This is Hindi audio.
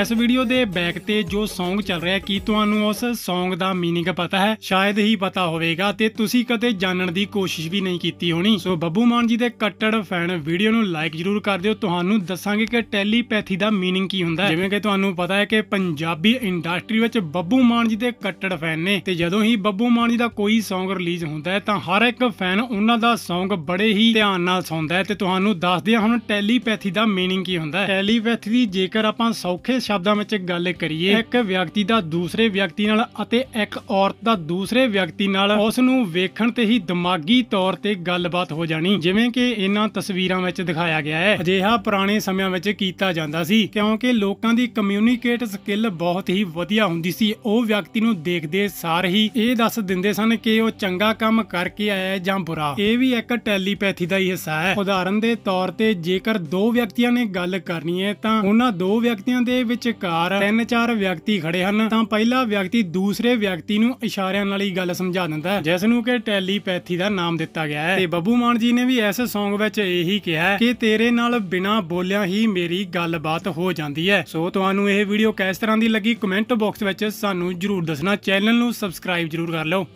इस वीडियो के बैक ते जो सौंग चल रहा है की तुहानू उस सौंग का मीनिंग पता है? शायद ही पता होगा ते तुसी कदे जानने की कोशिश भी नहीं की होनी। सो बब्बू मान जी के कट्टर फैन वीडियो नू लाइक जरूर कर दिओ। तुहानू दसांगे कि टेलीपैथी का मीनिंग की हुंदा है। जिवें कि तुहानू पता है कि पंजाबी इंडस्ट्री विच बब्बू मान जी के कट्टर फैन ने ते जदों ही बब्बू मान जी का कोई सौंग रिलीज हुंदा है तां हर एक फैन उन्हां दा सौंग बड़े ही ध्यान नाल सुणदा है। ते तुहानू दसदे हां हुण टेलीपैथी का मीनिंग की हुंदा है। टेलीपैथी दी जेकर आपां सौखे शब्दों में गल करिए, एक व्यक्ति का दूसरे व्यक्ति नाल अते एक औरत का दूसरे व्यक्ति नाल उसनूं वेखण ते ही दिमागी तौर ते गलबात हो जानी, जिवें कि इन्हां तस्वीरां विच दिखाया गया है। अजिहा पुराने समियां विच कीता जांदा सी क्योंकि लोकां दी कम्यूनीकेट स्किल बहुत ही वधिया हुंदी सी। ओह व्यक्ति नूं देखदे सार ही इह दस दिंदे सन कि ओह चंगा काम करके आया है जां बुरा। इह भी एक टेलीपैथी का ही हिस्सा है। उदाहरण के तौर पर जेकर दो व्यक्तियां ने गल करनी है तां उन्हां दो व्यक्तियां दे विचकार तीन चार व्यक्ति खड़े हैं तां पहला व्यक्ति दूसरे व्यक्ति नूं इशारियां नाल ही गल समझा दिंदा है, जिस नूं कि टेलीपैथी दा नाम दिता गया है। ते बब्बू मान जी ने भी इस सौंग विच यही कहा कि तेरे नाल बिना बोलिया ही मेरी गलबात हो जाती है। सो तुहानू यह वीडियो किस तरह की लगी कमेंट बॉक्स विच सानू जरूर दसना। चैनल नूं सब्सक्राइब जरूर कर लो।